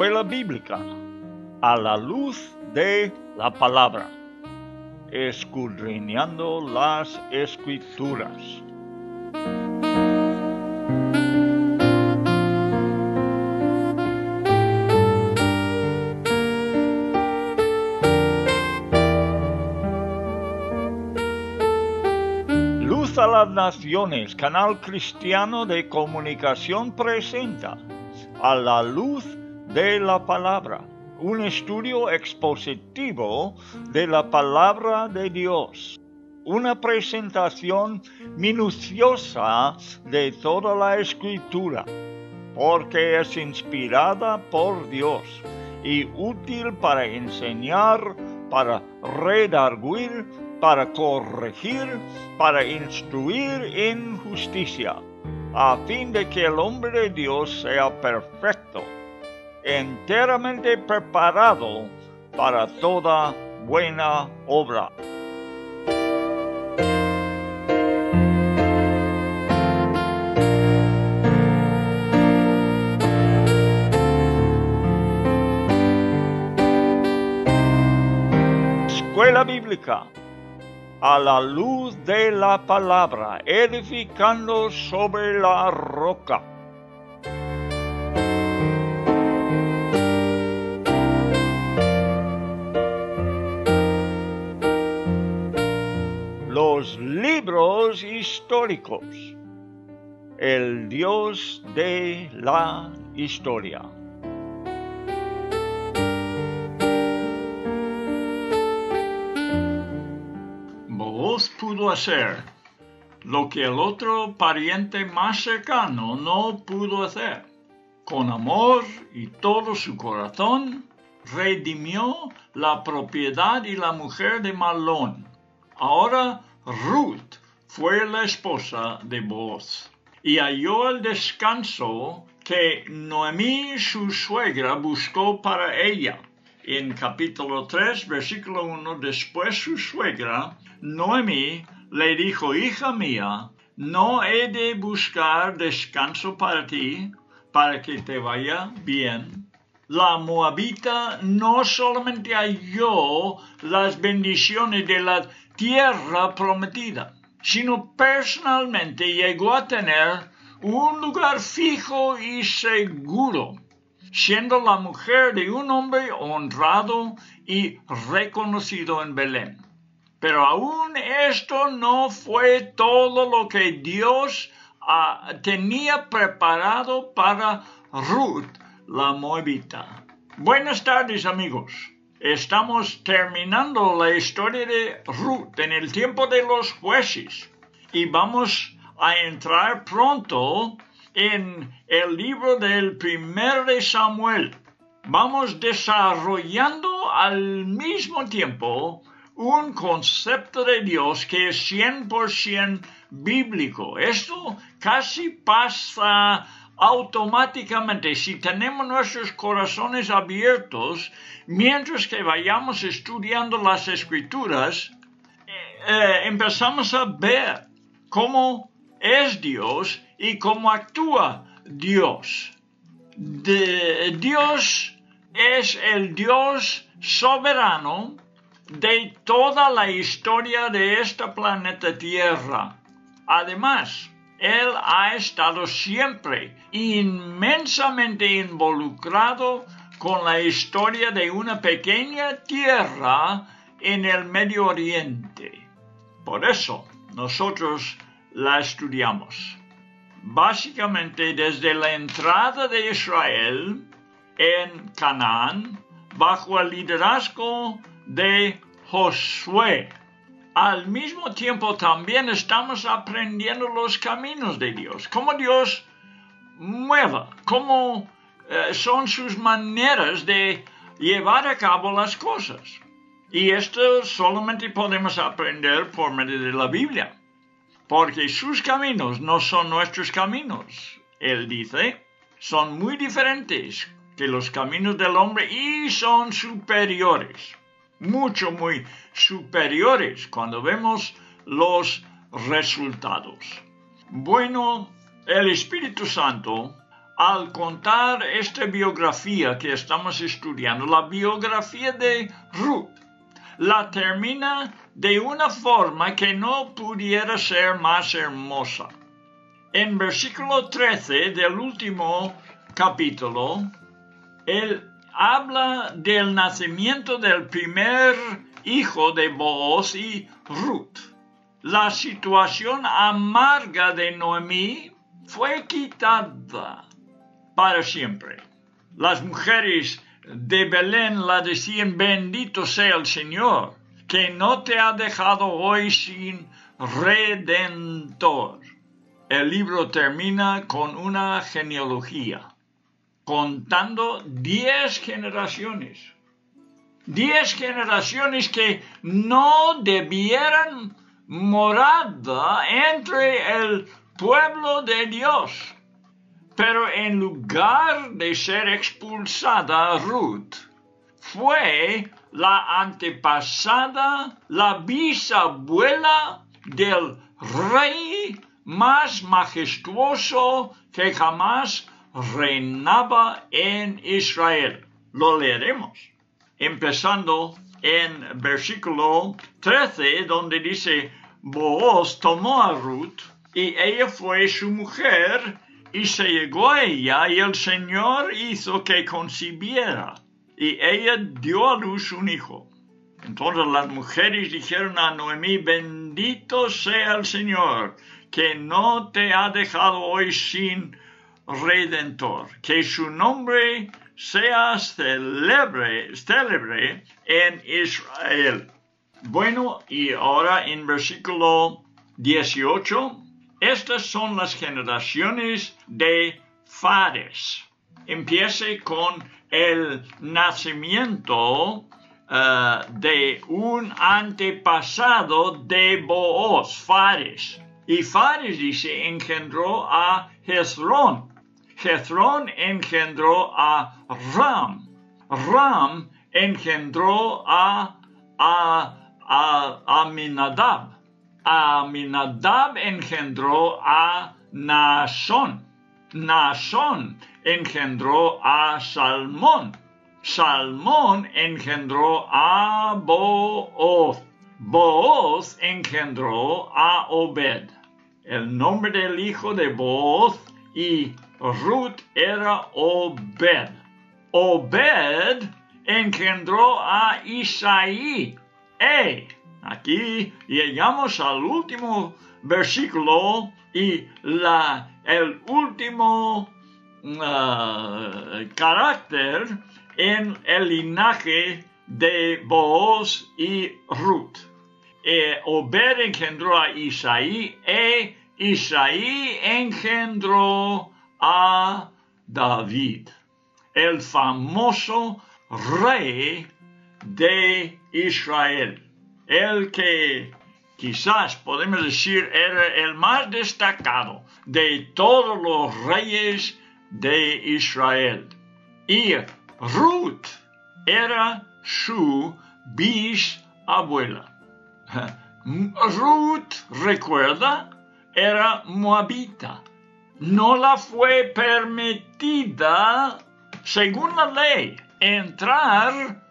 escuela bíblica a la luz de la palabra, escudriñando las escrituras. Luz a las Naciones, canal cristiano de comunicación, presenta a la luz de la palabra, un estudio expositivo de la palabra de Dios, una presentación minuciosa de toda la escritura, porque es inspirada por Dios y útil para enseñar, para redarguir, para corregir, para instruir en justicia, a fin de que el hombre de Dios sea perfecto, enteramente preparado para toda buena obra. Escuela Bíblica a la luz de la palabra, edificando sobre la roca. Los libros históricos, el Dios de la historia. Booz pudo hacer lo que el otro pariente más cercano no pudo hacer. Con amor y todo su corazón, redimió la propiedad y la mujer de Malón. Ahora Rut fue la esposa de Booz y halló el descanso que Noemí, su suegra, buscó para ella. En capítulo 3, versículo 1, después su suegra, Noemí, le dijo: «Hija mía, ¿no he de buscar descanso para ti, para que te vaya bien?». La Moabita no solamente halló las bendiciones de la tierra prometida, sino personalmente llegó a tener un lugar fijo y seguro, siendo la mujer de un hombre honrado y reconocido en Belén. Pero aún esto no fue todo lo que Dios tenía preparado para Rut, la Moabita. Buenas tardes, amigos. Estamos terminando la historia de Rut en el tiempo de los jueces y vamos a entrar pronto en el libro del 1 de Samuel. Vamos desarrollando al mismo tiempo un concepto de Dios que es 100% bíblico. Esto casi pasa automáticamente si tenemos nuestros corazones abiertos mientras que vayamos estudiando las Escrituras. Empezamos a ver cómo es Dios y cómo actúa Dios. Dios es el Dios soberano de toda la historia de este planeta Tierra. Además, Él ha estado siempre inmensamente involucrado con la historia de una pequeña tierra en el Medio Oriente. Por eso, nosotros la estudiamos. Básicamente desde la entrada de Israel en Canaán, bajo el liderazgo de Josué. Al mismo tiempo también estamos aprendiendo los caminos de Dios, cómo Dios mueva, cómo son sus maneras de llevar a cabo las cosas. Y esto solamente podemos aprender por medio de la Biblia, porque sus caminos no son nuestros caminos. Él dice, son muy diferentes que los caminos del hombre y son superiores, mucho, muy superiores cuando vemos los resultados. Bueno, el Espíritu Santo al contar esta biografía que estamos estudiando, la biografía de Rut, la termina de una forma que no pudiera ser más hermosa. En versículo 13 del último capítulo, él habla del nacimiento del primer hijo de Booz y Rut. La situación amarga de Noemí fue quitada para siempre. Las mujeres de Belén la decían: bendito sea el Señor, que no te ha dejado hoy sin redentor. El libro termina con una genealogía, contando 10 generaciones. 10 generaciones que no debieran morada entre el pueblo de Dios. Pero en lugar de ser expulsada, Rut fue la antepasada, la bisabuela del rey más majestuoso que jamás reinaba en Israel. Lo leeremos, empezando en versículo 13, donde dice: Booz tomó a Rut, y ella fue su mujer, y se llegó a ella, y el Señor hizo que concibiera, y ella dio a luz un hijo. Entonces las mujeres dijeron a Noemí: bendito sea el Señor, que no te ha dejado hoy sin redentor, que su nombre sea célebre en Israel. Bueno, y ahora en versículo 18, estas son las generaciones de Fares. Empiece con el nacimiento de un antepasado de Booz, Fares. Y Fares, dice, engendró a Hezrón. Hezrón engendró a Ram. Ram engendró a Aminadab. Aminadab engendró a Naasón. Naasón engendró a Salmón. Salmón engendró a Booz. Booz engendró a Obed. El nombre del hijo de Booz y Rut era Obed. Obed engendró a Isaí. Aquí llegamos al último versículo y el último carácter en el linaje de Booz y Rut. Obed engendró a Isaí, Isaí engendró a David, el famoso rey de Israel, el que quizás podemos decir era el más destacado de todos los reyes de Israel. Y Rut era su bisabuela. Rut, recuerda, era moabita. No la fue permitida, según la ley, entrar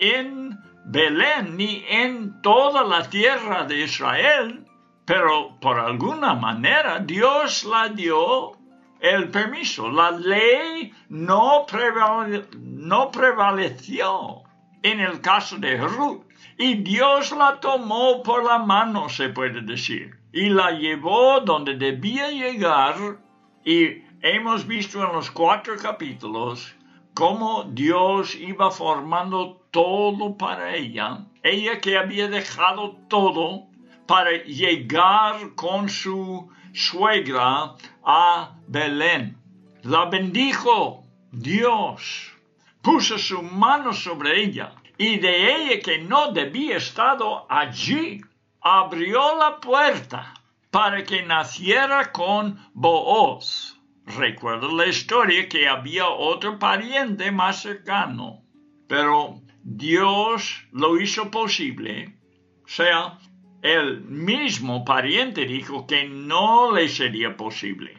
en Belén ni en toda la tierra de Israel, pero por alguna manera Dios la dio el permiso. La ley no prevaleció en el caso de Rut, y Dios la tomó por la mano, se puede decir, y la llevó donde debía llegar. Y hemos visto en los 4 capítulos cómo Dios iba formando todo para ella. Ella que había dejado todo para llegar con su suegra a Belén. La bendijo Dios, puso su mano sobre ella, y de ella que no debía estar allí, abrió la puerta para que naciera con Booz. Recuerda la historia que había otro pariente más cercano, pero Dios lo hizo posible. O sea, el mismo pariente dijo que no le sería posible.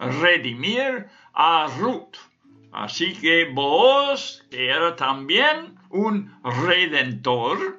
redimir a Rut. Así que Booz, que era también un redentor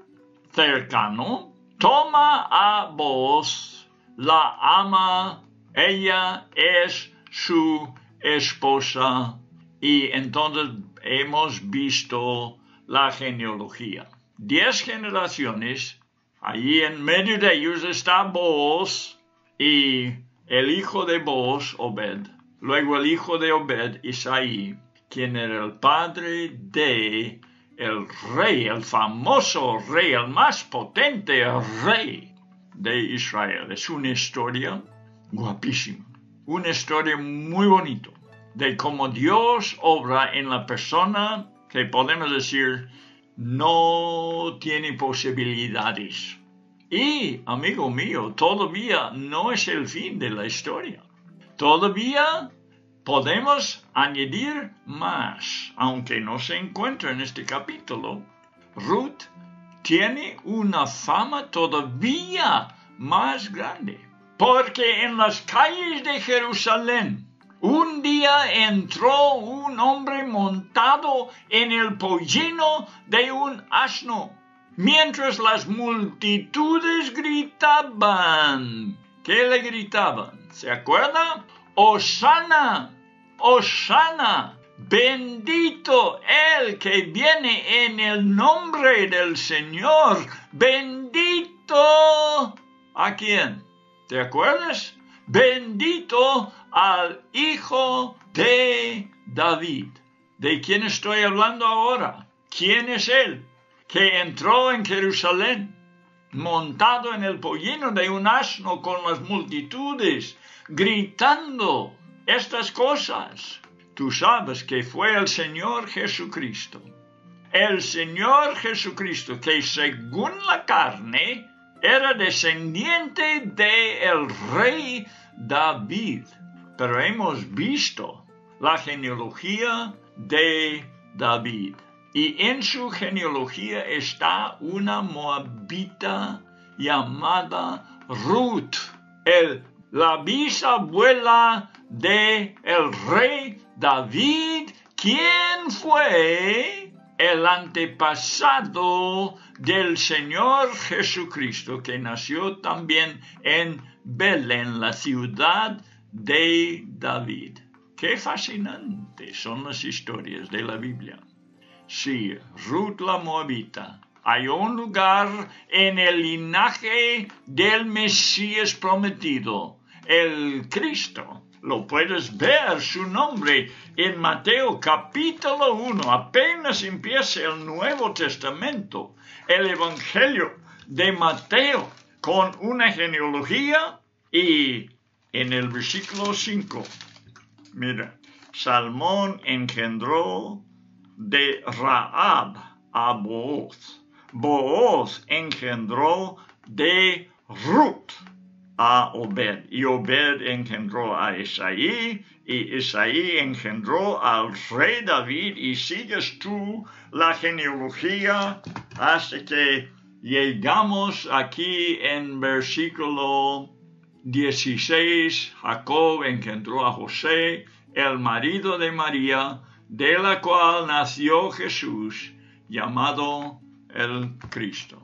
cercano, toma a Booz, la ama, ella es su esposa. Y entonces hemos visto la genealogía. 10 generaciones, allí en medio de ellos está Booz y el hijo de Booz, Obed. Luego el hijo de Obed, Isaí, quien era el padre de el rey, el famoso rey, el más potente rey de Israel. Es una historia guapísima, una historia muy bonita de cómo Dios obra en la persona que podemos decir no tiene posibilidades. Y, amigo mío, todavía no es el fin de la historia. Todavía podemos añadir más, aunque no se encuentra en este capítulo. Rut tiene una fama todavía más grande, porque en las calles de Jerusalén un día entró un hombre montado en el pollino de un asno, mientras las multitudes gritaban. ¿Qué le gritaban? ¿Se acuerdan? Hosana, Hosana, bendito el que viene en el nombre del Señor, bendito ¿a quién? ¿Te acuerdas? Bendito al hijo de David. ¿De quién estoy hablando ahora? ¿Quién es él que entró en Jerusalén montado en el pollino de un asno con las multitudes gritando estas cosas? Tú sabes que fue el Señor Jesucristo. El Señor Jesucristo, que según la carne era descendiente del rey David. Pero hemos visto la genealogía de David. Y en su genealogía está una moabita llamada Rut, la bisabuela del rey David, quien fue el antepasado del Señor Jesucristo, que nació también en Belén, la ciudad de David. Qué fascinantes son las historias de la Biblia. Sí, Rut la moabita. Hay un lugar en el linaje del Mesías prometido, el Cristo. Lo puedes ver su nombre en Mateo capítulo 1. Apenas empieza el Nuevo Testamento, el Evangelio de Mateo, con una genealogía. Y en el versículo 5, mira, Salmón engendró de Raab a Booz. Booz engendró de Rut a Obed, y Obed engendró a Isaí, y Isaí engendró al rey David, y sigues tú la genealogía hasta que llegamos aquí en versículo 16, Jacob engendró a José, el marido de María, de la cual nació Jesús, llamado el Cristo.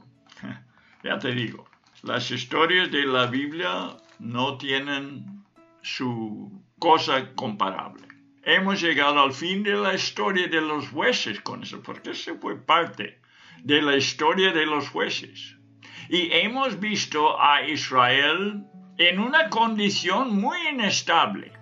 Ya te digo, las historias de la Biblia no tienen su cosa comparable. Hemos llegado al fin de la historia de los jueces con eso, porque eso fue parte de la historia de los jueces. Y hemos visto a Israel en una condición muy inestable.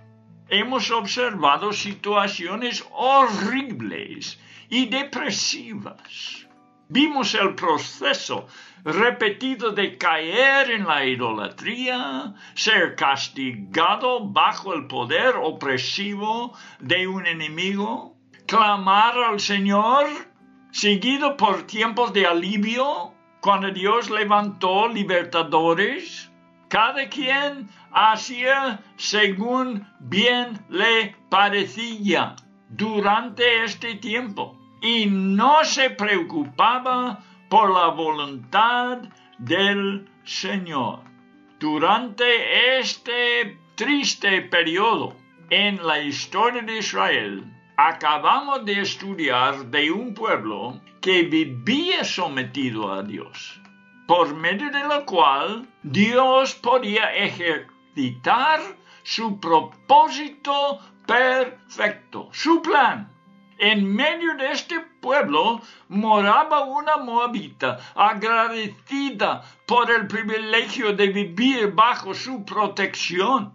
Hemos observado situaciones horribles y depresivas. Vimos el proceso repetido de caer en la idolatría, ser castigado bajo el poder opresivo de un enemigo, clamar al Señor, seguido por tiempos de alivio, cuando Dios levantó libertadores. Cada quien hacía según bien le parecía durante este tiempo. Y no se preocupaba por la voluntad del Señor. Durante este triste periodo en la historia de Israel, acabamos de estudiar de un pueblo que vivía sometido a Dios, por medio de lo cual Dios podía ejercitar su propósito perfecto, su plan. En medio de este pueblo moraba una moabita agradecida por el privilegio de vivir bajo su protección.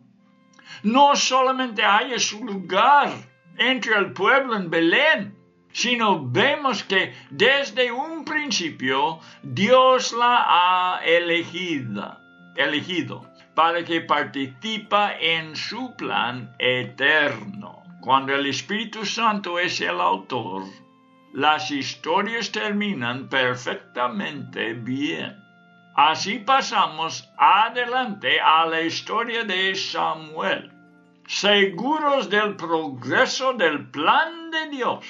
No solamente hay su lugar entre el pueblo en Belén, sino vemos que desde un principio Dios la ha elegido para que participa en su plan eterno. Cuando el Espíritu Santo es el autor, las historias terminan perfectamente bien. Así pasamos adelante a la historia de Samuel, seguros del progreso del plan de Dios,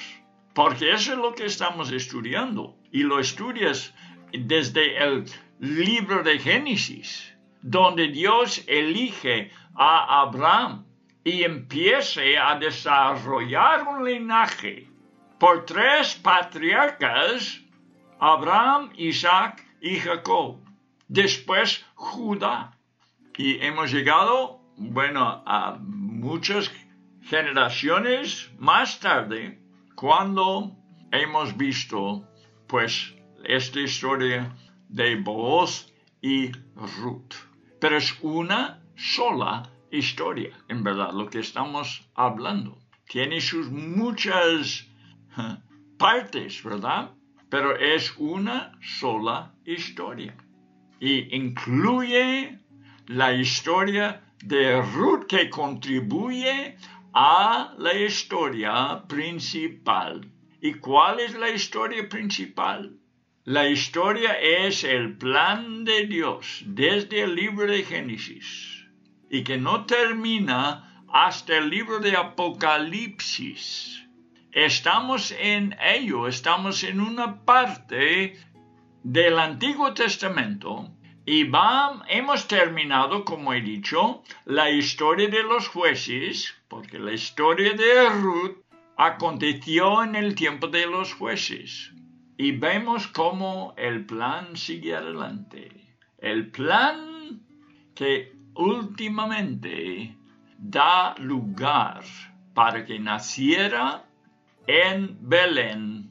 porque eso es lo que estamos estudiando, y lo estudias desde el libro de Génesis, donde Dios elige a Abraham y empiece a desarrollar un linaje por tres patriarcas, Abraham, Isaac y Jacob, después Judá. Y hemos llegado, a muchas generaciones más tarde, cuando hemos visto, esta historia de Booz y Rut. Pero es una sola historia, en verdad, lo que estamos hablando. Tiene sus muchas partes, ¿verdad? Pero es una sola historia. Y incluye la historia de Rut, que contribuye a la historia principal. ¿Y cuál es la historia principal? La historia es el plan de Dios desde el libro de Génesis, y que no termina hasta el libro de Apocalipsis. Estamos en ello, estamos en una parte del Antiguo Testamento y hemos terminado, como he dicho, la historia de los jueces, porque la historia de Rut aconteció en el tiempo de los jueces. Y vemos cómo el plan sigue adelante. El plan que últimamente da lugar para que naciera en Belén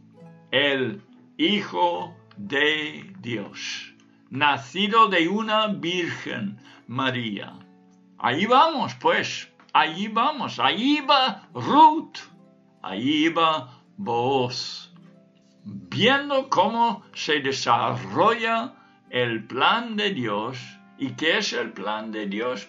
el Hijo de Dios, nacido de una virgen, María. Ahí vamos, ahí vamos. Ahí va Rut, ahí va Booz, viendo cómo se desarrolla el plan de Dios. ¿Y qué es el plan de Dios?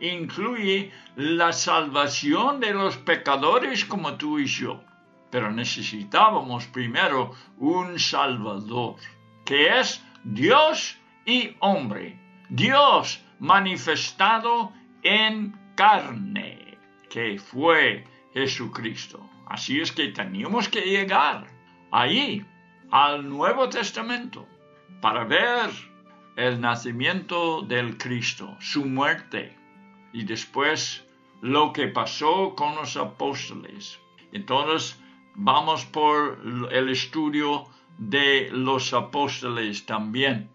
Incluye la salvación de los pecadores como tú y yo. Pero necesitábamos primero un Salvador, que es Dios y hombre. Dios manifestado en carne, que fue Jesucristo. Así es que teníamos que llegar ahí, al Nuevo Testamento, para ver el nacimiento del Cristo, su muerte, y después lo que pasó con los apóstoles. Entonces vamos por el estudio de los apóstoles también,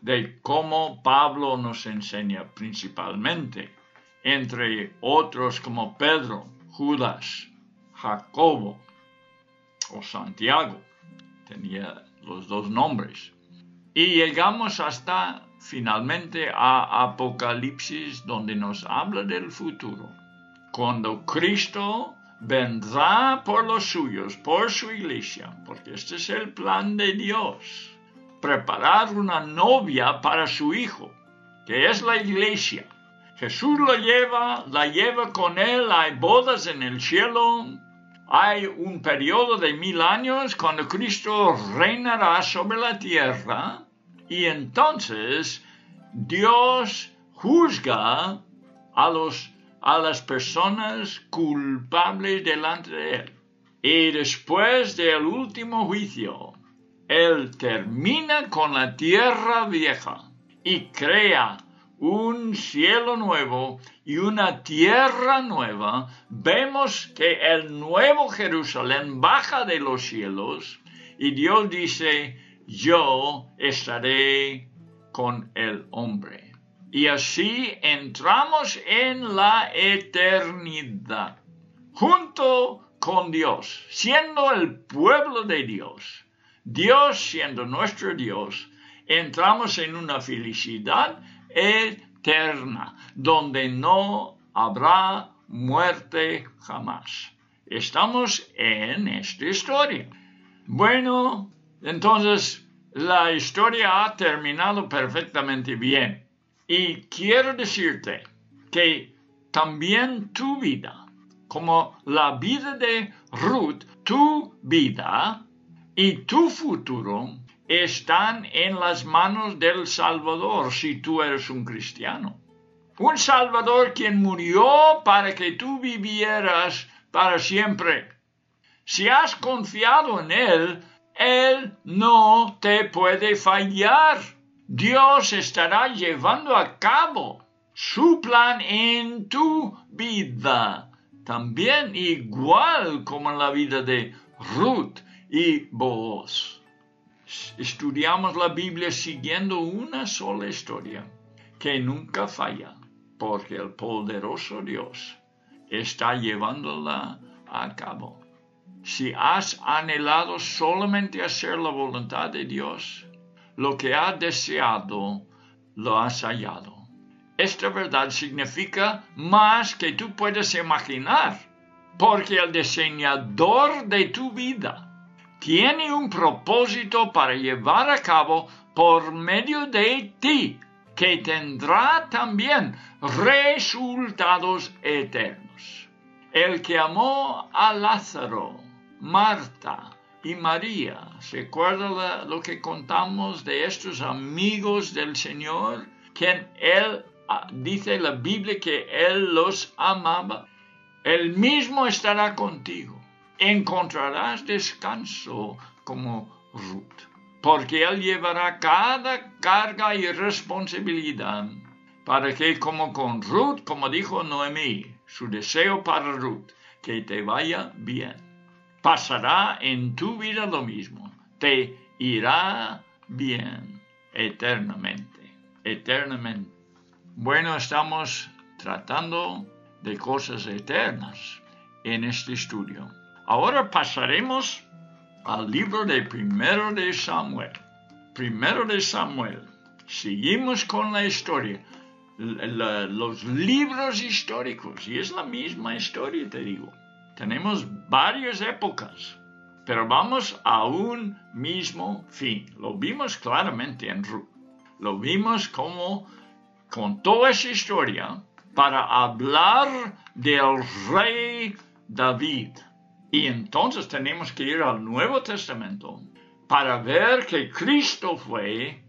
de cómo Pablo nos enseña principalmente, entre otros como Pedro, Judas, Jacobo o Santiago, tenía los dos nombres. Y llegamos hasta, finalmente, a Apocalipsis, donde nos habla del futuro, cuando Cristo vendrá por los suyos, por su iglesia, porque este es el plan de Dios, preparar una novia para su Hijo, que es la iglesia. Jesús la lleva con él, hay bodas en el cielo, hay un periodo de 1000 años cuando Cristo reinará sobre la tierra, y entonces Dios juzga a las personas culpables delante de Él. Y después del último juicio, Él termina con la tierra vieja y crea un cielo nuevo y una tierra nueva, vemos que el nuevo Jerusalén baja de los cielos y Dios dice, yo estaré con el hombre. Y así entramos en la eternidad, junto con Dios, siendo el pueblo de Dios, Dios siendo nuestro Dios, entramos en una felicidad eterna, donde no habrá muerte jamás. Estamos en esta historia. Bueno, entonces la historia ha terminado perfectamente bien. Y quiero decirte que también tu vida, como la vida de Rut, tu vida y tu futuro están en las manos del Salvador, si tú eres un cristiano. Un Salvador quien murió para que tú vivieras para siempre. Si has confiado en Él, Él no te puede fallar. Dios estará llevando a cabo su plan en tu vida. También igual como en la vida de Rut y Booz. Estudiamos la Biblia siguiendo una sola historia que nunca falla, porque el poderoso Dios está llevándola a cabo. Si has anhelado solamente hacer la voluntad de Dios, lo que has deseado lo has hallado. Esta verdad significa más que tú puedes imaginar, porque el diseñador de tu vida tiene un propósito para llevar a cabo por medio de ti, que tendrá también resultados eternos. El que amó a Lázaro, Marta y María, ¿se acuerdan lo que contamos de estos amigos del Señor? Quien Él dice la Biblia que Él los amaba. Él mismo estará contigo. Encontrarás descanso como Rut, porque Él llevará cada carga y responsabilidad para que, como con Rut, como dijo Noemí, su deseo para Rut, que te vaya bien. Pasará en tu vida lo mismo. Te irá bien eternamente, eternamente. Bueno, estamos tratando de cosas eternas en este estudio. Ahora pasaremos al libro de Primero de Samuel. Primero de Samuel. Seguimos con la historia. Los libros históricos. Y es la misma historia, te digo. Tenemos varias épocas. Pero vamos a un mismo fin. Lo vimos claramente en Rut. Lo vimos como contó esa historia para hablar del rey David. Y entonces tenemos que ir al Nuevo Testamento para ver que Cristo fue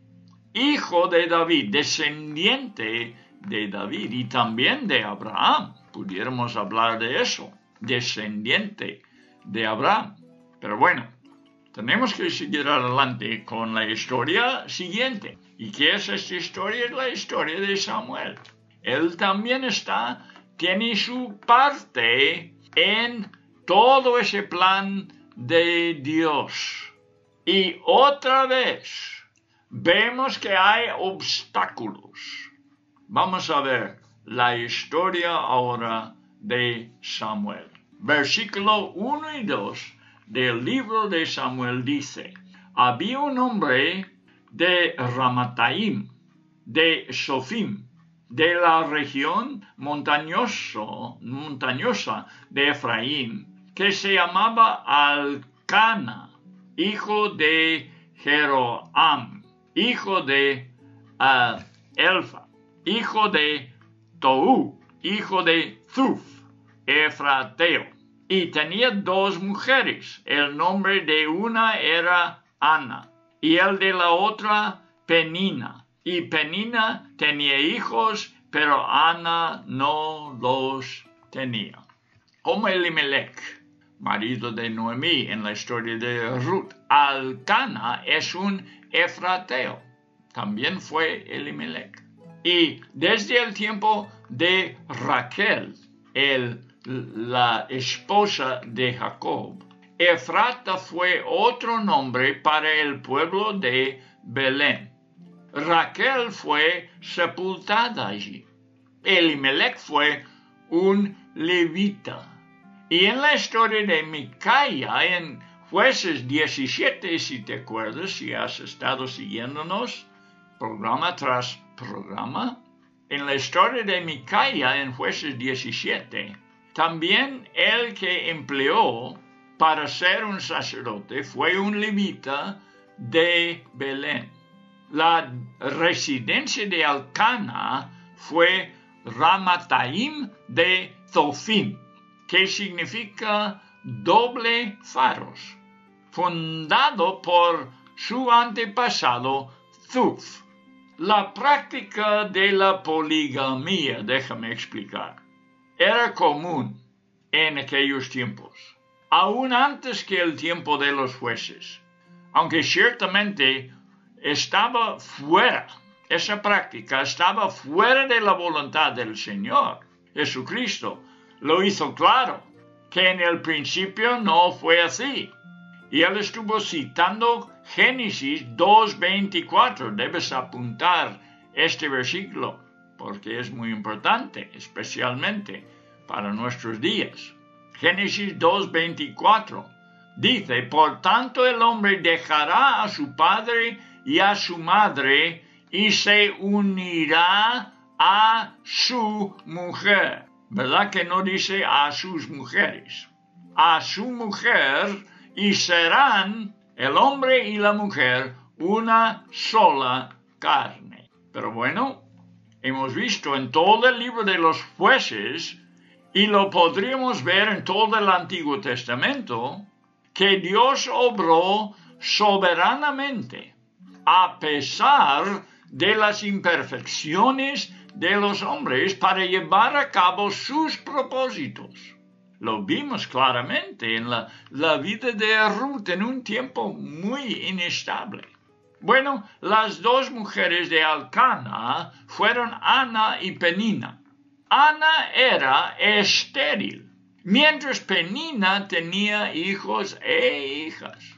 hijo de David, descendiente de David y también de Abraham. Pudiéramos hablar de eso, descendiente de Abraham. Pero bueno, tenemos que seguir adelante con la historia siguiente. ¿Y qué es esta historia? Es la historia de Samuel. Él también tiene su parte en todo ese plan de Dios. Y otra vez vemos que hay obstáculos. Vamos a ver la historia ahora de Samuel. Versículo 1 y 2 del libro de Samuel dice, había un hombre de Ramataim, de Sofim, de la región montañosa de Efraín, que se llamaba Alcana, hijo de Jeroam, hijo de Elfa, hijo de Tou, hijo de Zuf, Efrateo. Y tenía dos mujeres, el nombre de una era Ana, y el de la otra, Penina. Y Penina tenía hijos, pero Ana no los tenía. Como Elimelech, marido de Noemí en la historia de Rut, Alcana es un efrateo. También fue Elimelech. Y desde el tiempo de Raquel, la esposa de Jacob, Efrata fue otro nombre para el pueblo de Belén. Raquel fue sepultada allí. Elimelech fue un levita. Y en la historia de Micaía, en Jueces 17, si te acuerdas, si has estado siguiéndonos programa tras programa, en la historia de Micaía, en Jueces 17, también el que empleó para ser un sacerdote fue un levita de Belén. La residencia de Alcana fue Ramataim de Zofim, que significa doble faros, fundado por su antepasado Zuf. La práctica de la poligamia, déjame explicar, era común en aquellos tiempos, aún antes que el tiempo de los jueces, aunque ciertamente estaba fuera, esa práctica estaba fuera de la voluntad del Señor. Jesucristo lo hizo claro, que en el principio no fue así. Y él estuvo citando Génesis 2:24. Debes apuntar este versículo porque es muy importante, especialmente para nuestros días. Génesis 2:24 dice: por tanto el hombre dejará a su padre y a su madre y se unirá a su mujer. ¿Verdad que no dice a sus mujeres? A su mujer, y serán el hombre y la mujer una sola carne. Pero bueno, hemos visto en todo el libro de los jueces, y lo podríamos ver en todo el Antiguo Testamento, que Dios obró soberanamente, a pesar de las imperfecciones de los hombres, para llevar a cabo sus propósitos. Lo vimos claramente en la vida de Rut, en un tiempo muy inestable. Bueno, las dos mujeres de Alcana fueron Ana y Penina. Ana era estéril, mientras Penina tenía hijos e hijas.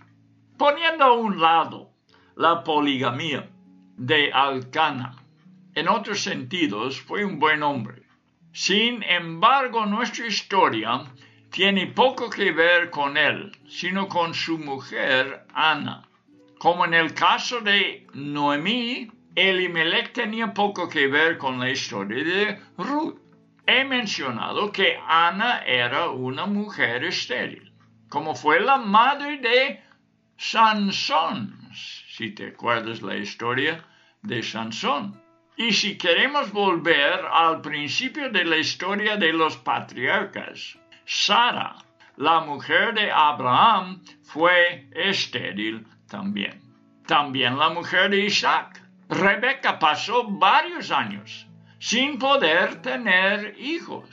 Poniendo a un lado la poligamia de Alcana, en otros sentidos fue un buen hombre. Sin embargo, nuestra historia tiene poco que ver con él, sino con su mujer Ana. Como en el caso de Noemí, Elimelech tenía poco que ver con la historia de Rut. He mencionado que Ana era una mujer estéril, como fue la madre de Sansón, si te acuerdas la historia de Sansón. Y si queremos volver al principio de la historia de los patriarcas, Sara, la mujer de Abraham, fue estéril también. También la mujer de Isaac, Rebeca, pasó varios años sin poder tener hijos,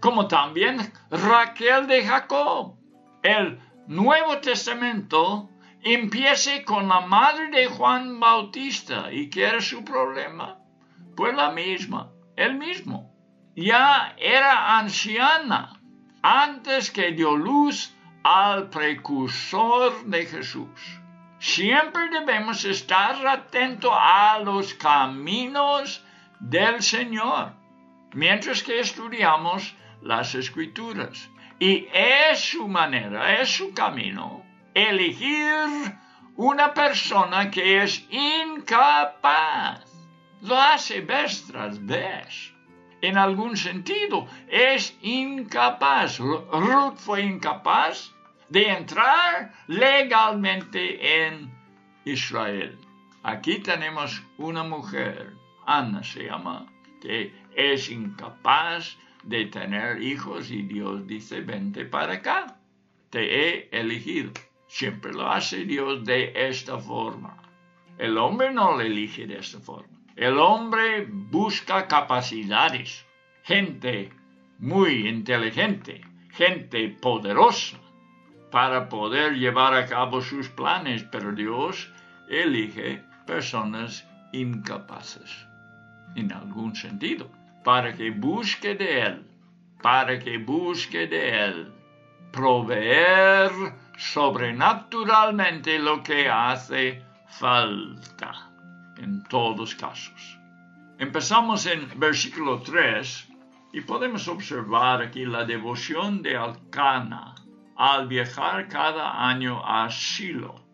como también Raquel de Jacob. El Nuevo Testamento empieza con la madre de Juan Bautista, y ¿qué era su problema? Pues la misma, el mismo. Ya era anciana antes que dio luz al precursor de Jesús. Siempre debemos estar atentos a los caminos del Señor mientras que estudiamos las Escrituras. Y es su manera, es su camino, elegir una persona que es incapaz. Lo hace vez tras vez. En algún sentido, es incapaz. Rut fue incapaz de entrar legalmente en Israel. Aquí tenemos una mujer, Ana se llama, que es incapaz de tener hijos, y Dios dice: vente para acá, te he elegido. Siempre lo hace Dios de esta forma. El hombre no lo elige de esta forma. El hombre busca capacidades, gente muy inteligente, gente poderosa, para poder llevar a cabo sus planes, pero Dios elige personas incapaces. en algún sentido, para que busque de él, proveer sobrenaturalmente lo que hace falta, en todos casos. Empezamos en versículo 3 y podemos observar aquí la devoción de Alcana al viajar cada año a Silo,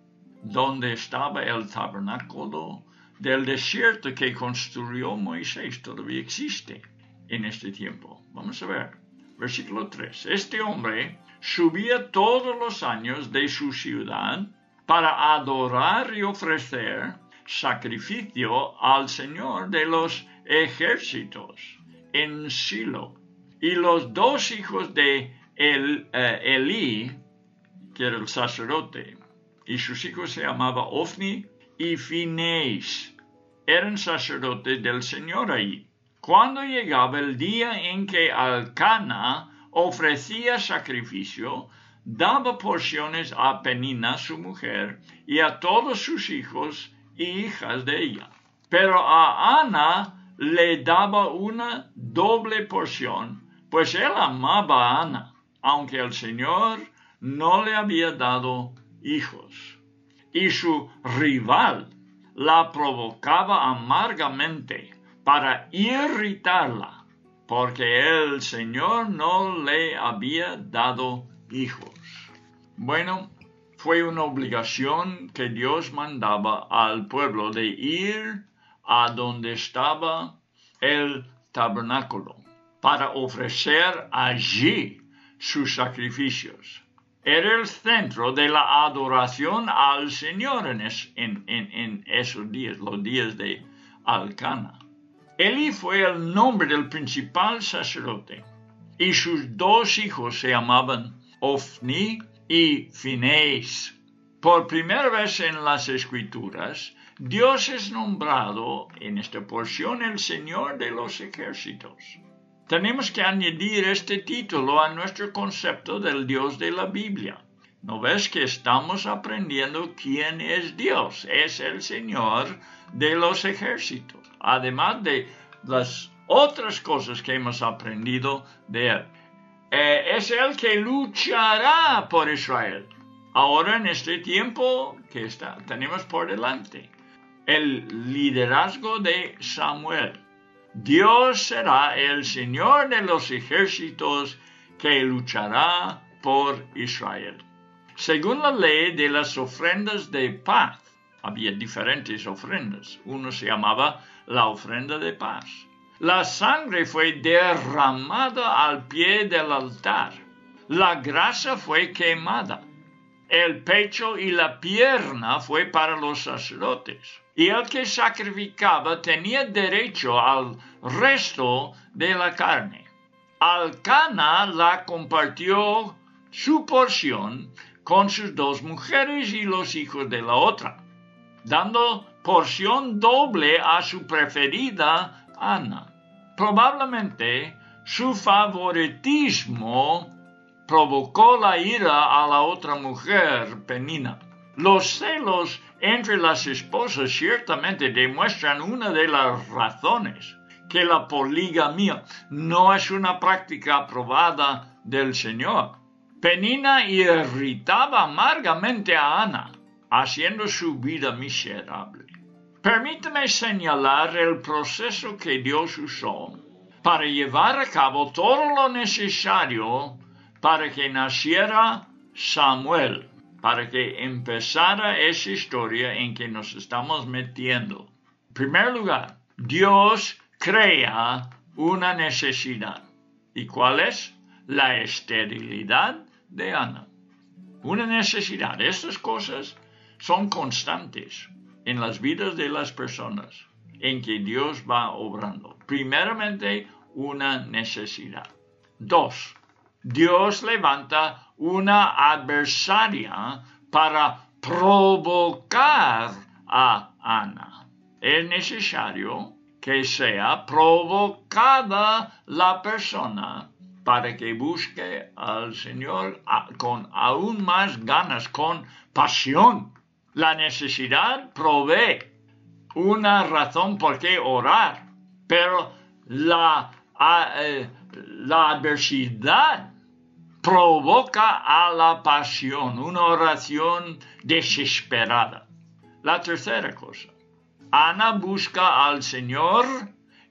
donde estaba el tabernáculo del desierto que construyó Moisés. Todavía existe en este tiempo. Vamos a ver. Versículo 3. Este hombre subía todos los años de su ciudad para adorar y ofrecer sacrificio al Señor de los ejércitos en Silo. Y los dos hijos de Elí, que era el sacerdote, y sus hijos se llamaban Ofni y Fineis, eran sacerdotes del Señor ahí. Cuando llegaba el día en que Alcana ofrecía sacrificio, daba porciones a Penina, su mujer, y a todos sus hijos e hijas de ella. Pero a Ana le daba una doble porción, pues él amaba a Ana, aunque el Señor no le había dado hijos. Y su rival la provocaba amargamente para irritarla, porque el Señor no le había dado hijos. Bueno, fue una obligación que Dios mandaba al pueblo de ir a donde estaba el tabernáculo para ofrecer allí sus sacrificios. Era el centro de la adoración al Señor en esos días, los días de Alcana. Elí fue el nombre del principal sacerdote, y sus dos hijos se llamaban Ofni y Finees. Por primera vez en las Escrituras, Dios es nombrado en esta porción el Señor de los ejércitos. Tenemos que añadir este título a nuestro concepto del Dios de la Biblia. ¿No ves que estamos aprendiendo quién es Dios? Es el Señor de los ejércitos, además de las otras cosas que hemos aprendido de Él. Es Él que luchará por Israel. Ahora, en este tiempo que tenemos por delante, el liderazgo de Samuel. Dios será el Señor de los ejércitos que luchará por Israel. Según la ley de las ofrendas de paz, había diferentes ofrendas. Uno se llamaba la ofrenda de paz. La sangre fue derramada al pie del altar. La grasa fue quemada. El pecho y la pierna fue para los sacerdotes. Y el que sacrificaba tenía derecho al resto de la carne. Alcana la compartió su porción con sus dos mujeres y los hijos de la otra, dando porción doble a su preferida Ana. Probablemente su favoritismo provocó la ira a la otra mujer, Penina. Los celos entre las esposas ciertamente demuestran una de las razones que la poligamia no es una práctica aprobada del Señor. Penina irritaba amargamente a Ana, haciendo su vida miserable. Permíteme señalar el proceso que Dios usó para llevar a cabo todo lo necesario para que naciera Samuel, para que empezara esa historia en que nos estamos metiendo. En primer lugar, Dios crea una necesidad. ¿Y cuál es? La esterilidad de Ana. Una necesidad. Estas cosas son constantes en las vidas de las personas en que Dios va obrando. Primeramente, una necesidad. Dos, Dios levanta una adversaria para provocar a Ana. Es necesario que sea provocada la persona para que busque al Señor con aún más ganas, con pasión. La necesidad provee una razón por qué orar, Pero la adversidad provoca a la pasión, una oración desesperada. La tercera cosa, Ana busca al Señor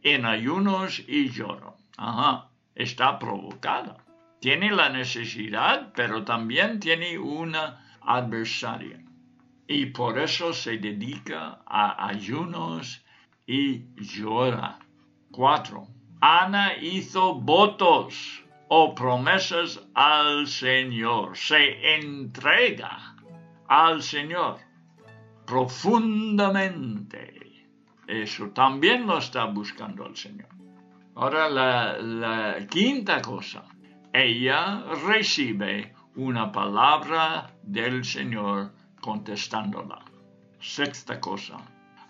en ayunos y lloro. Ajá, está provocada. Tiene la necesidad, pero también tiene una adversaria. Y por eso se dedica a ayunos y llora. 4. Ana hizo votos o promesas al Señor. Se entrega al Señor profundamente. Eso también lo está buscando el Señor. Ahora la quinta cosa. Ella recibe una palabra del Señor contestándola. Sexta cosa.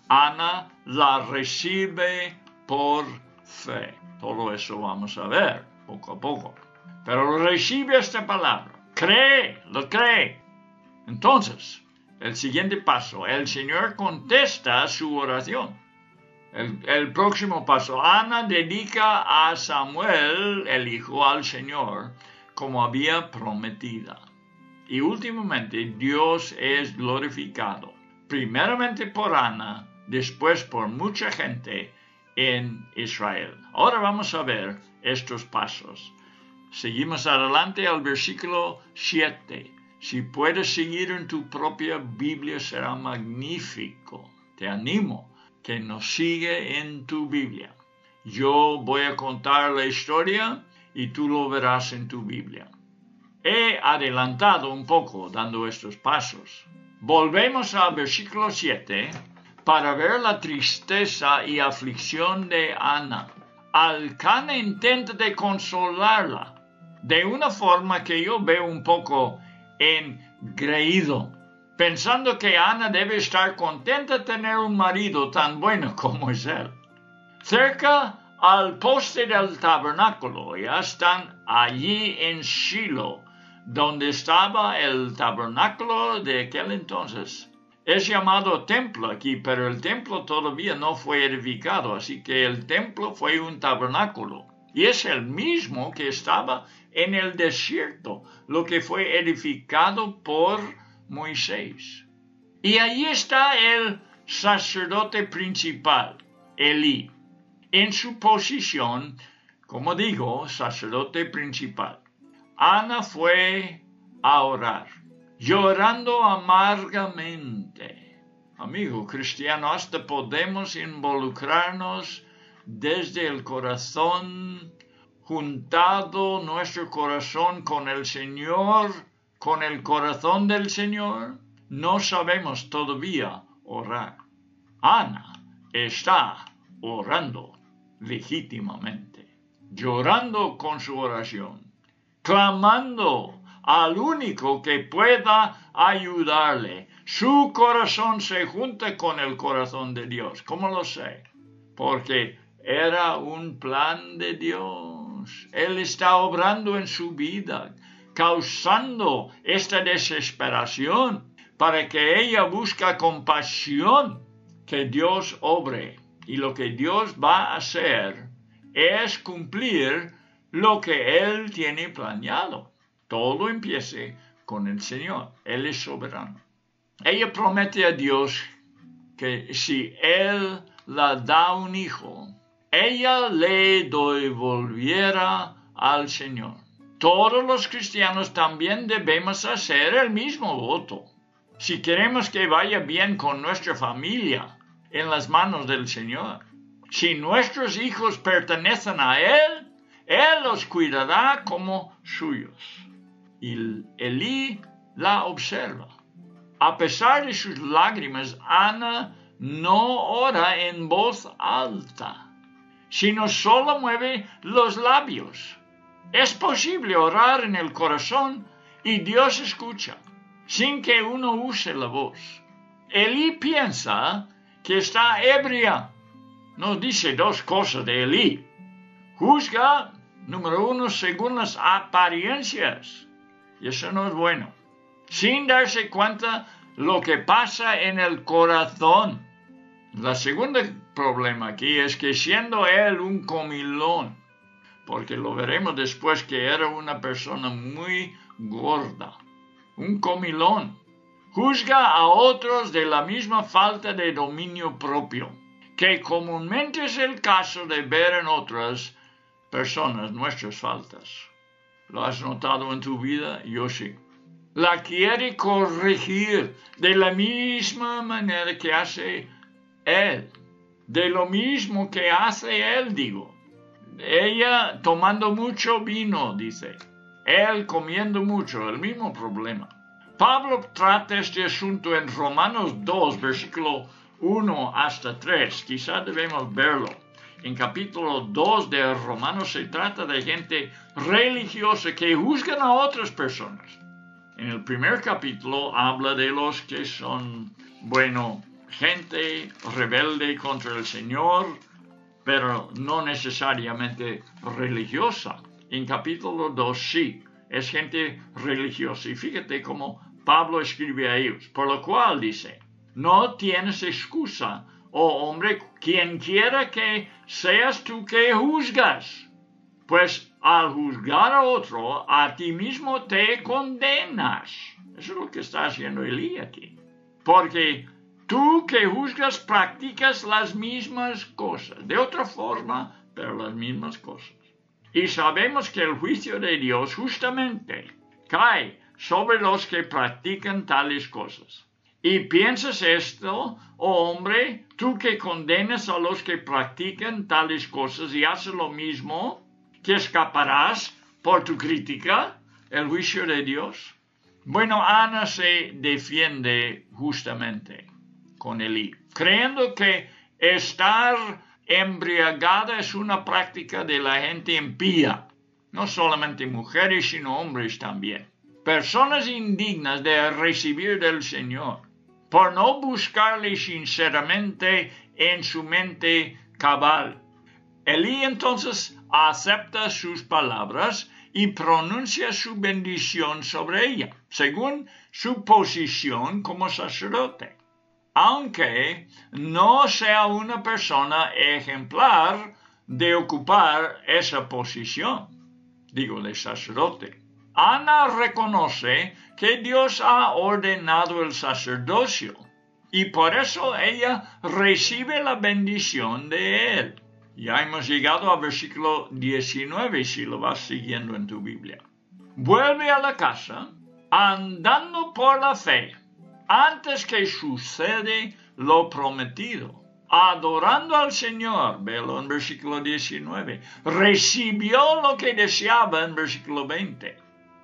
Ana la recibe por fe. Todo eso vamos a ver poco a poco. Pero recibe esta palabra. Cree, lo cree. Entonces, el siguiente paso, el Señor contesta su oración. El próximo paso, Ana dedica a Samuel, el hijo, al Señor, como había prometido. Y últimamente, Dios es glorificado, primeramente por Ana, después por mucha gente en Israel. Ahora vamos a ver estos pasos. Seguimos adelante al versículo 7. Si puedes seguir en tu propia Biblia será magnífico. Te animo que nos sigue en tu Biblia. Yo voy a contar la historia y tú lo verás en tu Biblia. He adelantado un poco dando estos pasos. Volvemos al versículo 7 para ver la tristeza y aflicción de Ana. Alcana intenta de consolarla de una forma que yo veo un poco engreído, pensando que Ana debe estar contenta de tener un marido tan bueno como es él. Cerca al poste del tabernáculo, ya están allí en Silo, donde estaba el tabernáculo de aquel entonces. Es llamado templo aquí, pero el templo todavía no fue edificado, así que el templo fue un tabernáculo. Y es el mismo que estaba en el desierto, lo que fue edificado por Moisés. Y allí está el sacerdote principal, Elí, en su posición, como digo, sacerdote principal. Ana fue a orar, llorando amargamente. Amigo cristiano, hasta podemos involucrarnos desde el corazón, juntado nuestro corazón con el Señor, con el corazón del Señor. No sabemos todavía orar. Ana está orando legítimamente, llorando con su oración, clamando al único que pueda ayudarle. Su corazón se junta con el corazón de Dios. ¿Cómo lo sé? Porque era un plan de Dios. Él está obrando en su vida, causando esta desesperación para que ella busque compasión, que Dios obre. Y lo que Dios va a hacer es cumplir lo que Él tiene planeado. Todo empiece con el Señor. Él es soberano. Ella promete a Dios que si Él la da un hijo, ella le devolviera al Señor. Todos los cristianos también debemos hacer el mismo voto. Si queremos que vaya bien con nuestra familia, en las manos del Señor. Si nuestros hijos pertenecen a Él, Él los cuidará como suyos. Y Elí la observa. A pesar de sus lágrimas, Ana no ora en voz alta, sino solo mueve los labios. Es posible orar en el corazón y Dios escucha, sin que uno use la voz. Elí piensa que está ebria. Nos dice dos cosas de Elí. Juzga, número uno, según las apariencias. Y eso no es bueno. Sin darse cuenta lo que pasa en el corazón. La segunda problema aquí es que siendo él un comilón, porque lo veremos después que era una persona muy gorda, un comilón, juzga a otros de la misma falta de dominio propio, que comúnmente es el caso de ver en otras personas nuestras faltas. ¿Lo has notado en tu vida? Yo sí. La quiere corregir de la misma manera que hace él, de lo mismo que hace él, digo. Ella tomando mucho vino, dice. Él comiendo mucho, el mismo problema. Pablo trata este asunto en Romanos 2, versículo 1 hasta 3. Quizás debemos verlo. En capítulo 2 de Romanos se trata de gente religiosa que juzgan a otras personas. En el primer capítulo habla de los que son, bueno, gente rebelde contra el Señor, pero no necesariamente religiosa. En capítulo 2 sí, es gente religiosa. Y fíjate cómo Pablo escribe a ellos. Por lo cual dice, no tienes excusa, oh hombre, quien quiera que seas tú que juzgas. Pues al juzgar a otro, a ti mismo te condenas. Eso es lo que está haciendo Elí aquí. Porque tú que juzgas practicas las mismas cosas. De otra forma, pero las mismas cosas. Y sabemos que el juicio de Dios justamente cae sobre los que practican tales cosas. ¿Y piensas esto, oh hombre, tú que condenas a los que practican tales cosas y haces lo mismo, que escaparás por tu crítica el juicio de Dios? Bueno, Ana se defiende justamente con Elí, creyendo que estar embriagada es una práctica de la gente impía, no solamente mujeres, sino hombres también. Personas indignas de recibir del Señor, por no buscarle sinceramente en su mente cabal. Elí entonces acepta sus palabras y pronuncia su bendición sobre ella, según su posición como sacerdote. Aunque no sea una persona ejemplar de ocupar esa posición, digo, de sacerdote. Ana reconoce que Dios ha ordenado el sacerdocio y por eso ella recibe la bendición de él. Ya hemos llegado al versículo 19, si lo vas siguiendo en tu Biblia. Vuelve a la casa andando por la fe, antes que sucede lo prometido, adorando al Señor, velo en versículo 19, recibió lo que deseaba en versículo 20.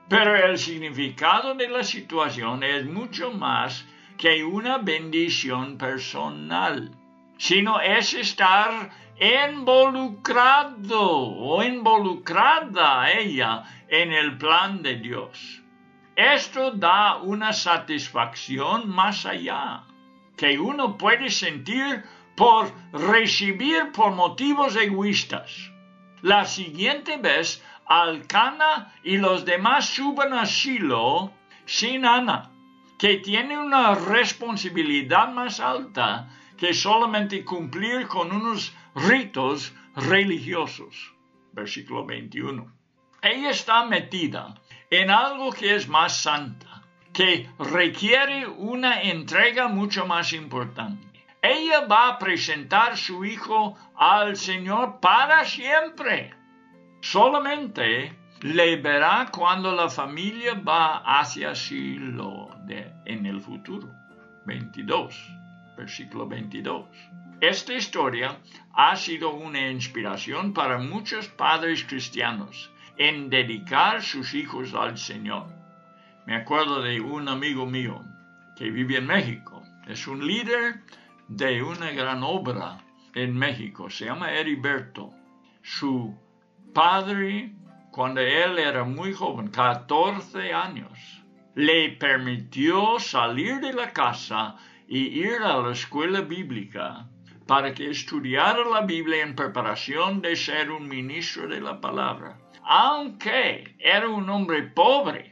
Pero el significado de la situación es mucho más que una bendición personal, sino es estar involucrado o involucrada ella en el plan de Dios. Esto da una satisfacción más allá, que uno puede sentir por recibir por motivos egoístas. La siguiente vez, Alcana y los demás suben a Silo sin Ana, que tiene una responsabilidad más alta que solamente cumplir con unos ritos religiosos. Versículo 21. Ella está metida en algo que es más santa, que requiere una entrega mucho más importante. Ella va a presentar su hijo al Señor para siempre. Solamente le verá cuando la familia va hacia Silo en el futuro. 22, versículo 22. Esta historia ha sido una inspiración para muchos padres cristianos en dedicar sus hijos al Señor. Me acuerdo de un amigo mío que vive en México. Es un líder de una gran obra en México. Se llama Heriberto. Su padre, cuando él era muy joven, 14 años, le permitió salir de la casa y ir a la escuela bíblica para que estudiara la Biblia en preparación de ser un ministro de la palabra. Aunque era un hombre pobre,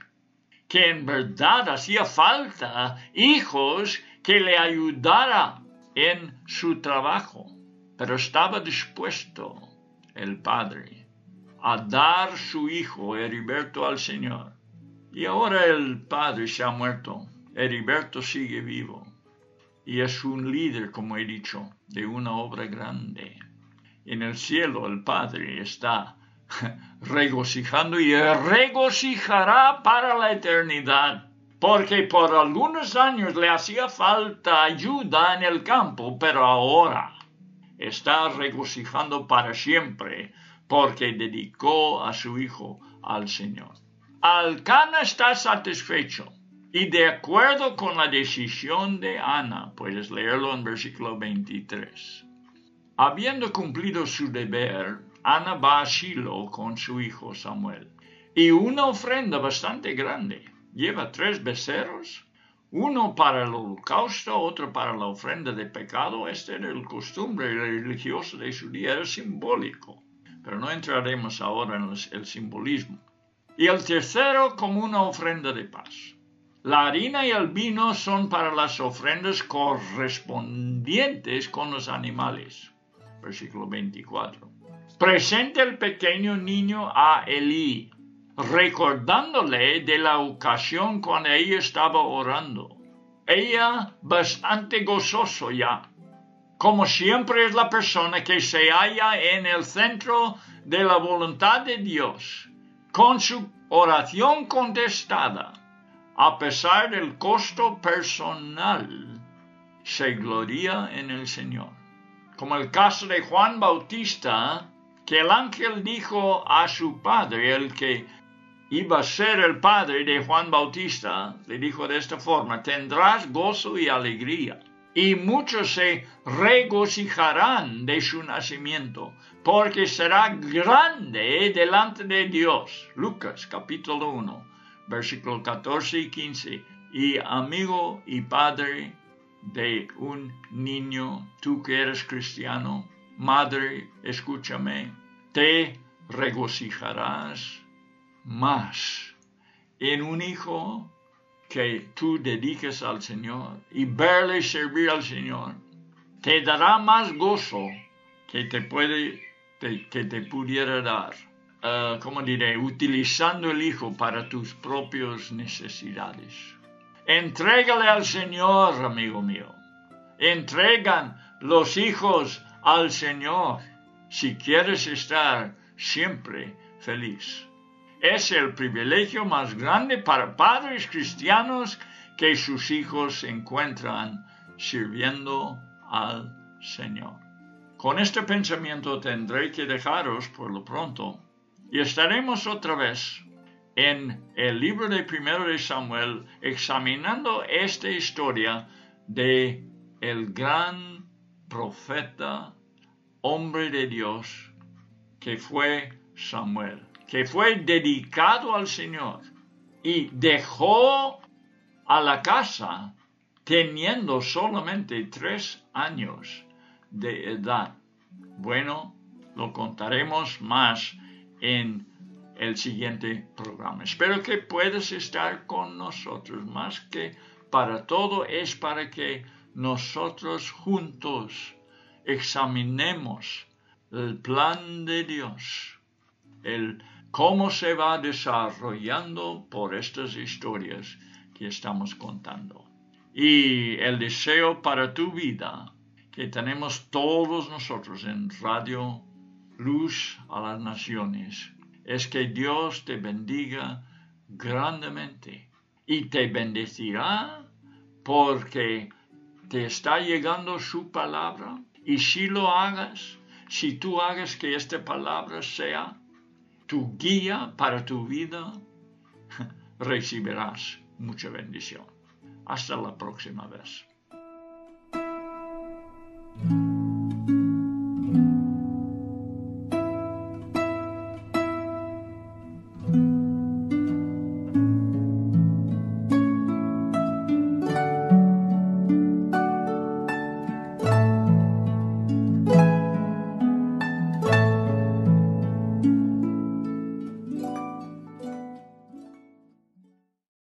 que en verdad hacía falta hijos que le ayudara en su trabajo, pero estaba dispuesto el padre a dar su hijo Heriberto al Señor. Y ahora el padre se ha muerto, Heriberto sigue vivo y es un líder, como he dicho, de una obra grande. En el cielo el padre está regocijando y regocijará para la eternidad, porque por algunos años le hacía falta ayuda en el campo, pero ahora está regocijando para siempre, porque dedicó a su hijo al Señor. Alcana está satisfecho y de acuerdo con la decisión de Ana, puedes leerlo en versículo 23. Habiendo cumplido su deber, Ana va a Silo con su hijo Samuel y una ofrenda bastante grande. Lleva 3 becerros, uno para el holocausto, otro para la ofrenda de pecado. Este era el costumbre religioso de su día, era simbólico, pero no entraremos ahora en el simbolismo. Y el tercero como una ofrenda de paz. La harina y el vino son para las ofrendas correspondientes con los animales. Versículo 24. Presenta el pequeño niño a Elí, recordándole de la ocasión cuando ella estaba orando. Ella bastante gozoso ya. Como siempre es la persona que se halla en el centro de la voluntad de Dios, con su oración contestada, a pesar del costo personal, se gloria en el Señor. Como el caso de Juan Bautista, que el ángel dijo a su padre, el que iba a ser el padre de Juan Bautista, le dijo de esta forma: tendrás gozo y alegría, y muchos se regocijarán de su nacimiento, porque será grande delante de Dios. Lucas capítulo 1, versículos 14 y 15. Y amigo y padre de un niño, tú que eres cristiano, madre, escúchame, te regocijarás más en un hijo que tú dediques al Señor y verle servir al Señor. Te dará más gozo que te pudiera dar, utilizando el hijo para tus propias necesidades. Entrégale al Señor, amigo mío. Entregan los hijos al Señor si quieres estar siempre feliz. Es el privilegio más grande para padres cristianos que sus hijos se encuentran sirviendo al Señor. Con este pensamiento tendré que dejaros por lo pronto y estaremos otra vez en el libro de 1 Samuel examinando esta historia de el gran profeta, hombre de Dios, que fue Samuel, que fue dedicado al Señor y dejó a la casa teniendo solamente 3 años de edad. Bueno, lo contaremos más en el siguiente programa. Espero que puedas estar con nosotros, más que para todo es para que nosotros juntos examinemos el plan de Dios, el cómo se va desarrollando por estas historias que estamos contando. Y el deseo para tu vida que tenemos todos nosotros en Radio Luz a las Naciones es que Dios te bendiga grandemente y te bendecirá porque te está llegando su palabra, y si tú hagas que esta palabra sea tu guía para tu vida, recibirás mucha bendición. Hasta la próxima vez.